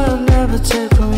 I'll never take away.